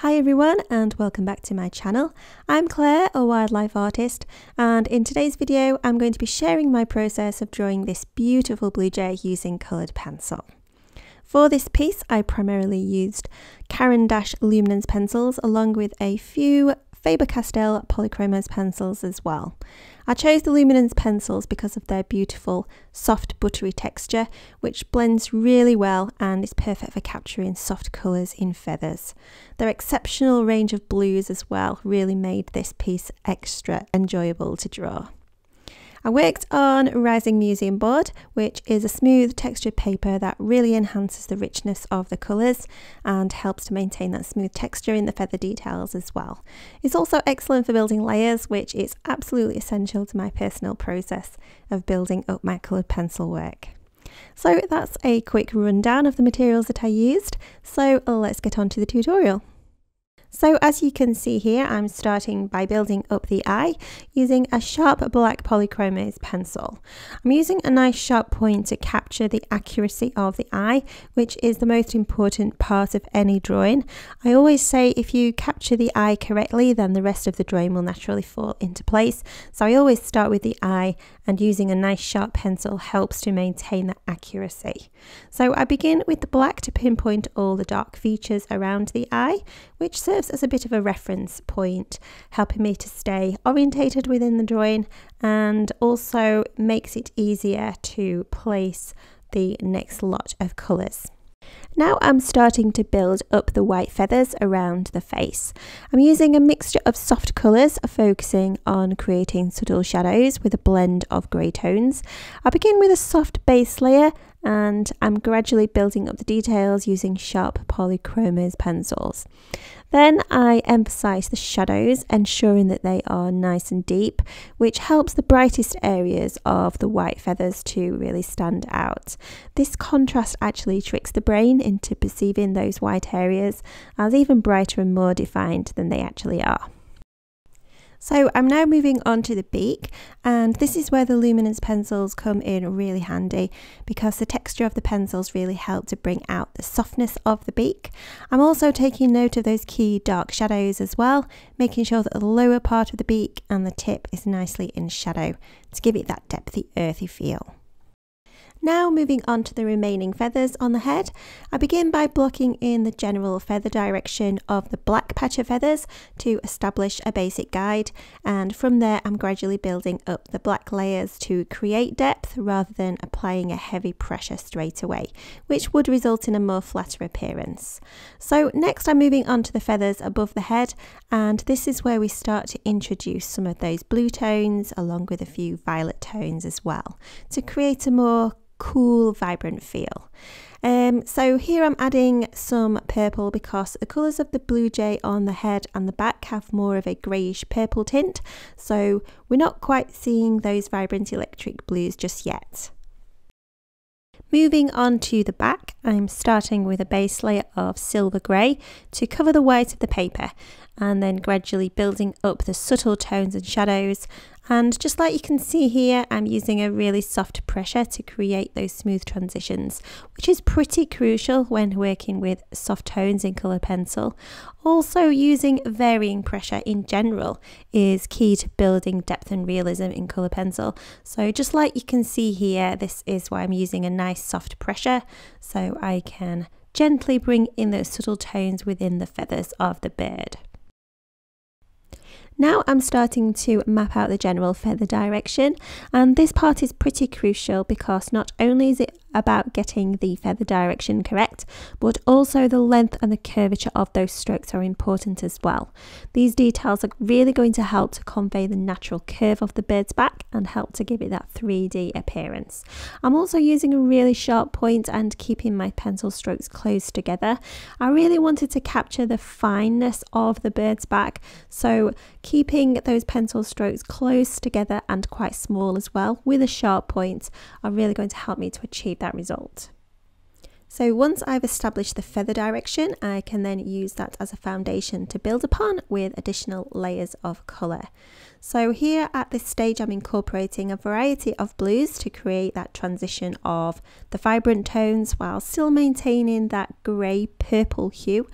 Hi everyone and welcome back to my channel. I'm Claire, a wildlife artist, and in today's video I'm going to be sharing my process of drawing this beautiful blue jay using coloured pencil. For this piece I primarily used Caran d'Ache Luminance pencils along with a few Faber-Castell Polychromos pencils as well. I chose the Luminance pencils because of their beautiful soft buttery texture which blends really well and is perfect for capturing soft colours in feathers. Their exceptional range of blues as well really made this piece extra enjoyable to draw. I worked on Rising Museum Board, which is a smooth textured paper that really enhances the richness of the colours and helps to maintain that smooth texture in the feather details as well. It's also excellent for building layers, which is absolutely essential to my personal process of building up my coloured pencil work. So that's a quick rundown of the materials that I used, so let's get on to the tutorial. So as you can see here, I'm starting by building up the eye using a sharp black Polychromos pencil. I'm using a nice sharp point to capture the accuracy of the eye, which is the most important part of any drawing. I always say if you capture the eye correctly, then the rest of the drawing will naturally fall into place. So I always start with the eye, and using a nice sharp pencil helps to maintain that accuracy. So I begin with the black to pinpoint all the dark features around the eye, which serves as a bit of a reference point, helping me to stay orientated within the drawing and also makes it easier to place the next lot of colours. Now I'm starting to build up the white feathers around the face. I'm using a mixture of soft colours, focusing on creating subtle shadows with a blend of grey tones. I begin with a soft base layer and I'm gradually building up the details using sharp Polychromos pencils. Then I emphasise the shadows, ensuring that they are nice and deep, which helps the brightest areas of the white feathers to really stand out. This contrast actually tricks the brain into perceiving those white areas as even brighter and more defined than they actually are. So I'm now moving on to the beak, and this is where the Luminance pencils come in really handy because the texture of the pencils really help to bring out the softness of the beak. I'm also taking note of those key dark shadows as well, making sure that the lower part of the beak and the tip is nicely in shadow to give it that depthy, earthy feel. Now moving on to the remaining feathers on the head, I begin by blocking in the general feather direction of the black patch of feathers to establish a basic guide, and from there I'm gradually building up the black layers to create depth rather than applying a heavy pressure straight away, which would result in a more flatter appearance. So next I'm moving on to the feathers above the head, and this is where we start to introduce some of those blue tones along with a few violet tones as well to create a more cool, vibrant feel. So here I'm adding some purple because the colours of the blue jay on the head and the back have more of a greyish purple tint, so we're not quite seeing those vibrant electric blues just yet. Moving on to the back, I'm starting with a base layer of silver grey to cover the white of the paper and then gradually building up the subtle tones and shadows. And just like you can see here, I'm using a really soft pressure to create those smooth transitions, which is pretty crucial when working with soft tones in colour pencil. Also, using varying pressure in general is key to building depth and realism in colour pencil. So just like you can see here, this is why I'm using a nice soft pressure, so I can gently bring in those subtle tones within the feathers of the bird. Now I'm starting to map out the general feather direction, and this part is pretty crucial because not only is it about getting the feather direction correct, but also the length and the curvature of those strokes are important as well. These details are really going to help to convey the natural curve of the bird's back and help to give it that 3D appearance. I'm also using a really sharp point and keeping my pencil strokes close together. I really wanted to capture the fineness of the bird's back, so keeping those pencil strokes close together and quite small as well with a sharp point are really going to help me to achieve that result. So once I've established the feather direction, I can then use that as a foundation to build upon with additional layers of colour. So here at this stage I'm incorporating a variety of blues to create that transition of the vibrant tones while still maintaining that grey purple hue.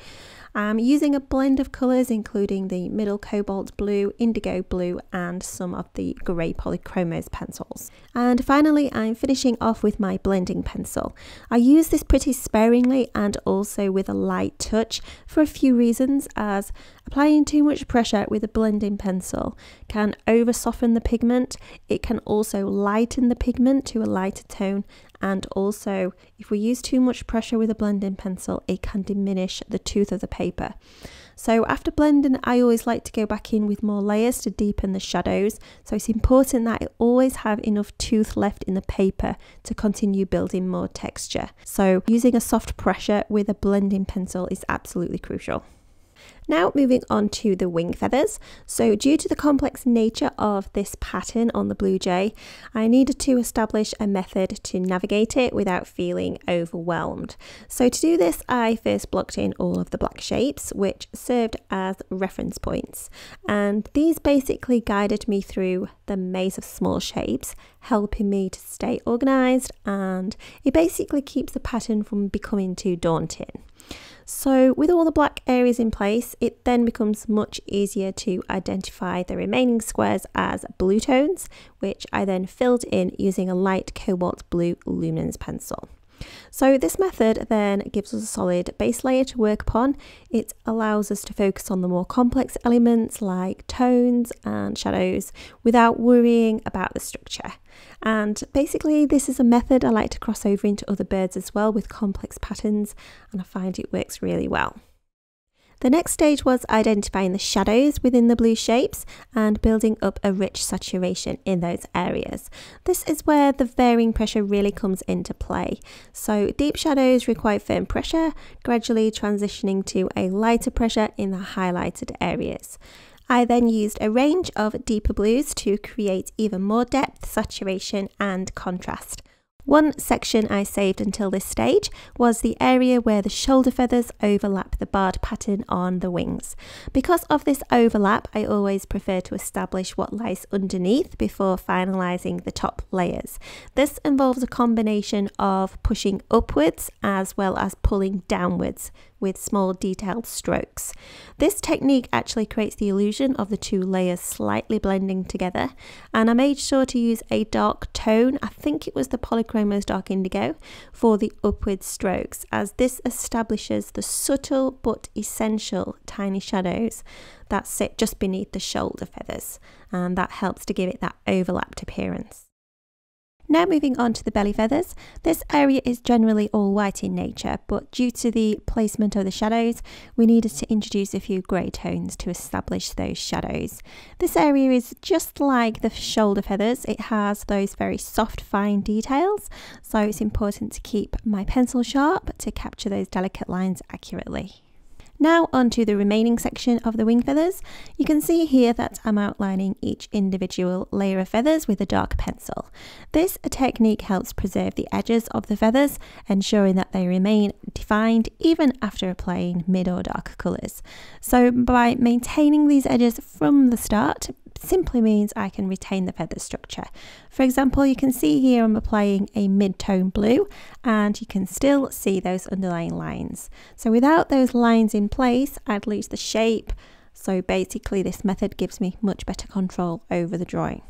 I'm using a blend of colours including the middle cobalt blue, indigo blue and some of the grey Polychromos pencils. And finally I'm finishing off with my blending pencil. I use this pretty sparingly and also with a light touch for a few reasons, as applying too much pressure with a blending pencil can over soften the pigment, it can also lighten the pigment to a lighter tone, and also if we use too much pressure with a blending pencil it can diminish the tooth of the paper. So after blending I always like to go back in with more layers to deepen the shadows, so it's important that I always have enough tooth left in the paper to continue building more texture. So using a soft pressure with a blending pencil is absolutely crucial. Now moving on to the wing feathers. So due to the complex nature of this pattern on the Blue Jay, I needed to establish a method to navigate it without feeling overwhelmed. So to do this, I first blocked in all of the black shapes, which served as reference points. And these basically guided me through the maze of small shapes, helping me to stay organised, and it basically keeps the pattern from becoming too daunting. So with all the black areas in place, it then becomes much easier to identify the remaining squares as blue tones, which I then filled in using a light cobalt blue Luminance pencil. So this method then gives us a solid base layer to work upon. It allows us to focus on the more complex elements like tones and shadows without worrying about the structure. And basically this is a method I like to cross over into other birds as well with complex patterns, and I find it works really well. The next stage was identifying the shadows within the blue shapes and building up a rich saturation in those areas. This is where the varying pressure really comes into play. So deep shadows require firm pressure, gradually transitioning to a lighter pressure in the highlighted areas. I then used a range of deeper blues to create even more depth, saturation and contrast. One section I saved until this stage was the area where the shoulder feathers overlap the barred pattern on the wings. Because of this overlap, I always prefer to establish what lies underneath before finalising the top layers. This involves a combination of pushing upwards as well as pulling downwards with small detailed strokes. This technique actually creates the illusion of the two layers slightly blending together, and I made sure to use a dark tone, I think it was the Polychromos Dark Indigo, for the upward strokes, as this establishes the subtle but essential tiny shadows that sit just beneath the shoulder feathers, and that helps to give it that overlapped appearance. Now moving on to the belly feathers. This area is generally all white in nature, but due to the placement of the shadows, we needed to introduce a few grey tones to establish those shadows. This area is just like the shoulder feathers. It has those very soft, fine details, so it's important to keep my pencil sharp to capture those delicate lines accurately. Now onto the remaining section of the wing feathers. You can see here that I'm outlining each individual layer of feathers with a dark pencil. This technique helps preserve the edges of the feathers, ensuring that they remain defined even after applying mid or dark colours. So by maintaining these edges from the start, simply means I can retain the feather structure. For example, you can see here I'm applying a mid-tone blue and you can still see those underlying lines. So without those lines in place, I'd lose the shape. So basically this method gives me much better control over the drawing.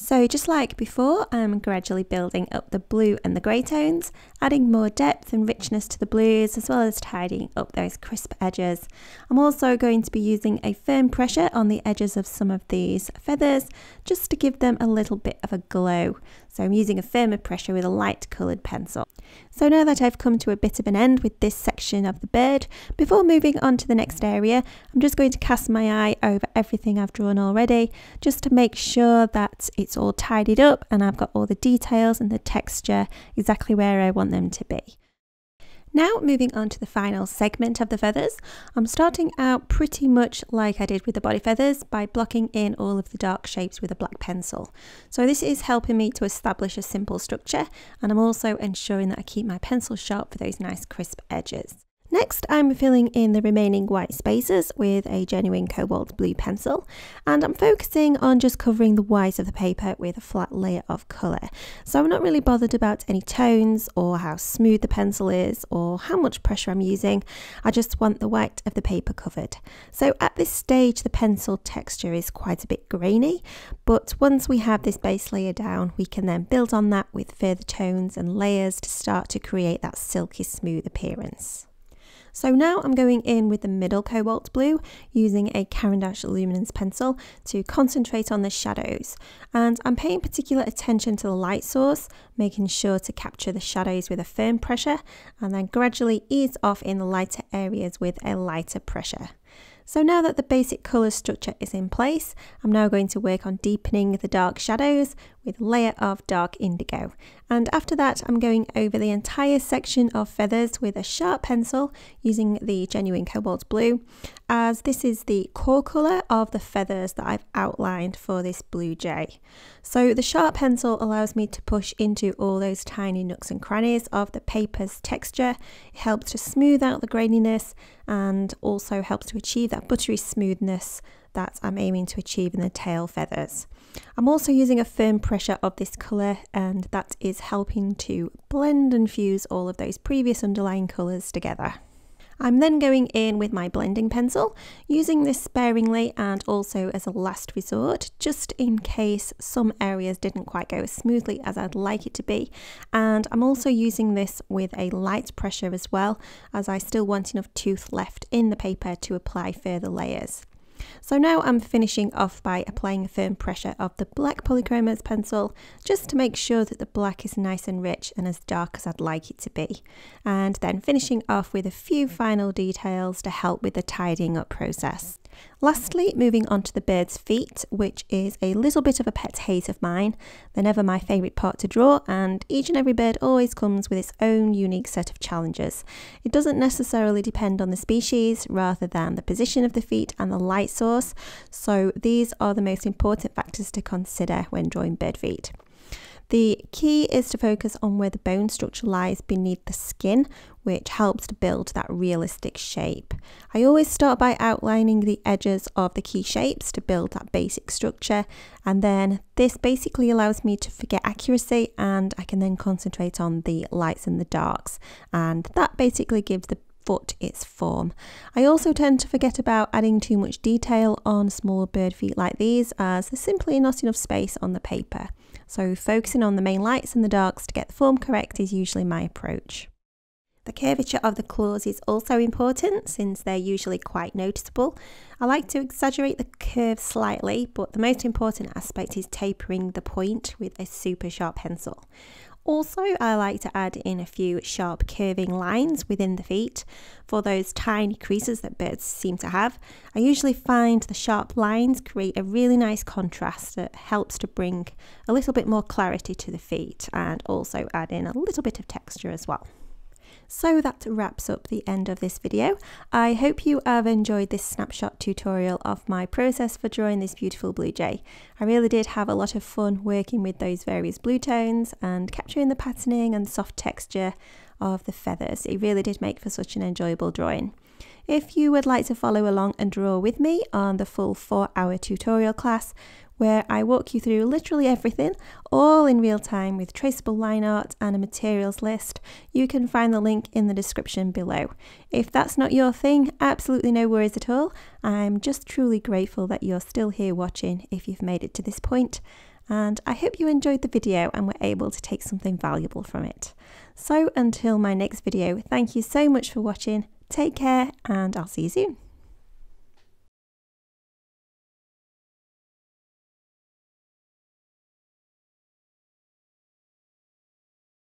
So just like before, I'm gradually building up the blue and the grey tones, adding more depth and richness to the blues as well as tidying up those crisp edges. I'm also going to be using a firm pressure on the edges of some of these feathers just to give them a little bit of a glow. So I'm using a firmer pressure with a light coloured pencil. So now that I've come to a bit of an end with this section of the bird, before moving on to the next area, I'm just going to cast my eye over everything I've drawn already, just to make sure that it's all tidied up and I've got all the details and the texture exactly where I want them to be. Now moving on to the final segment of the feathers. I'm starting out pretty much like I did with the body feathers by blocking in all of the dark shapes with a black pencil. So this is helping me to establish a simple structure, and I'm also ensuring that I keep my pencil sharp for those nice crisp edges. Next, I'm filling in the remaining white spaces with a genuine cobalt blue pencil, and I'm focusing on just covering the white of the paper with a flat layer of colour. So I'm not really bothered about any tones or how smooth the pencil is or how much pressure I'm using. I just want the white of the paper covered. So at this stage, the pencil texture is quite a bit grainy, but once we have this base layer down, we can then build on that with further tones and layers to start to create that silky smooth appearance. So now I'm going in with the middle cobalt blue using a Caran d'Ache Luminance pencil to concentrate on the shadows, and I'm paying particular attention to the light source, making sure to capture the shadows with a firm pressure and then gradually ease off in the lighter areas with a lighter pressure. So now that the basic colour structure is in place, I'm now going to work on deepening the dark shadows with a layer of dark indigo. And after that, I'm going over the entire section of feathers with a sharp pencil using the genuine cobalt blue, as this is the core colour of the feathers that I've outlined for this blue jay. So the sharp pencil allows me to push into all those tiny nooks and crannies of the paper's texture. It helps to smooth out the graininess and also helps to achieve that buttery smoothness that I'm aiming to achieve in the tail feathers. I'm also using a firm pressure of this colour, and that is helping to blend and fuse all of those previous underlying colours together. I'm then going in with my blending pencil, using this sparingly and also as a last resort, just in case some areas didn't quite go as smoothly as I'd like it to be. And I'm also using this with a light pressure as well, as I still want enough tooth left in the paper to apply further layers. So now I'm finishing off by applying a firm pressure of the black Polychromos pencil, just to make sure that the black is nice and rich and as dark as I'd like it to be. And then finishing off with a few final details to help with the tidying up process. Lastly, moving on to the bird's feet, which is a little bit of a pet hate of mine. They're never my favourite part to draw, and each and every bird always comes with its own unique set of challenges. It doesn't necessarily depend on the species, rather than the position of the feet and the light source, so these are the most important factors to consider when drawing bird feet. The key is to focus on where the bone structure lies beneath the skin, which helps to build that realistic shape. I always start by outlining the edges of the key shapes to build that basic structure, and then this basically allows me to forget accuracy, and I can then concentrate on the lights and the darks, and that basically gives the foot its form. I also tend to forget about adding too much detail on smaller bird feet like these, as there's simply not enough space on the paper. So focusing on the main lights and the darks to get the form correct is usually my approach. The curvature of the claws is also important, since they're usually quite noticeable. I like to exaggerate the curve slightly, but the most important aspect is tapering the point with a super sharp pencil. Also, I like to add in a few sharp curving lines within the feet for those tiny creases that birds seem to have. I usually find the sharp lines create a really nice contrast that helps to bring a little bit more clarity to the feet and also add in a little bit of texture as well. So that wraps up the end of this video. I hope you have enjoyed this snapshot tutorial of my process for drawing this beautiful blue jay. I really did have a lot of fun working with those various blue tones and capturing the patterning and soft texture of the feathers. It really did make for such an enjoyable drawing. If you would like to follow along and draw with me on the full 4-hour tutorial class, where I walk you through literally everything, all in real time with traceable line art and a materials list, you can find the link in the description below. If that's not your thing, absolutely no worries at all. I'm just truly grateful that you're still here watching if you've made it to this point, and I hope you enjoyed the video and were able to take something valuable from it. So until my next video, thank you so much for watching, take care, and I'll see you soon.